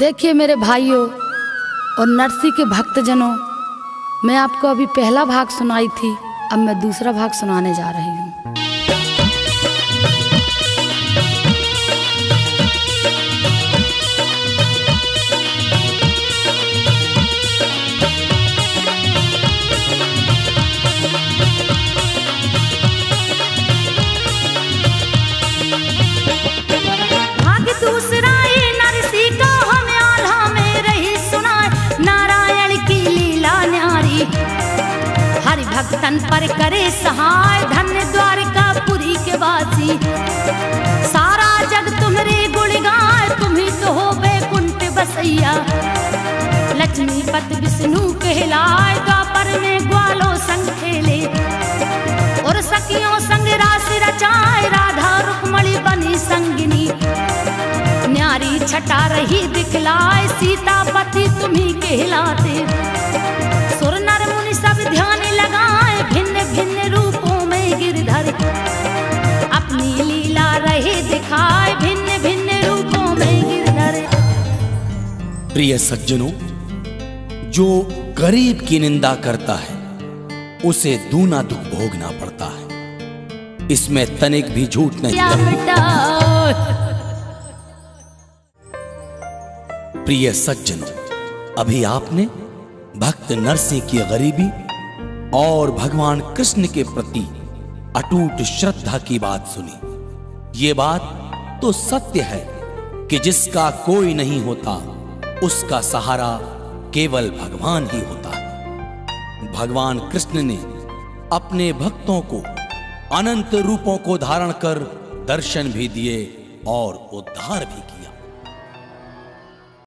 देखिए मेरे भाइयों और नरसी के भक्तजनों, मैं आपको अभी पहला भाग सुनाई थी, अब मैं दूसरा भाग सुनाने जा रही हूँ। तन पर करे सहाय धन्य द्वारिकापुरी के वासी, सारा जग तुम्हारे गुण गाय, तुम ही तो हो वैकुंठ बसैया। लक्ष्मीपत विष्णु कहलाए, द्वापर में ग्वालों संग खेले और सखियों संग राशि रचाए, राधा रुकमणी बनी संगिनी। न्यारी छटा रही दिखलाए, सीता पति तुम्ही कहलाते। ध्यान लगाए भिन्न भिन्न रूपों में गिरधर, अपनी लीला रहे दिखाए भिन्न भिन्न रूपों में गिरधर। प्रिय सज्जनों, जो गरीब की निंदा करता है उसे दूना दुख भोगना पड़ता है, इसमें तनिक भी झूठ नहीं। प्रिय सज्जनों, अभी आपने भक्त नरसी की गरीबी और भगवान कृष्ण के प्रति अटूट श्रद्धा की बात सुनी। ये बात तो सत्य है कि जिसका कोई नहीं होता उसका सहारा केवल भगवान ही होता है। भगवान कृष्ण ने अपने भक्तों को अनंत रूपों को धारण कर दर्शन भी दिए और उद्धार भी किया।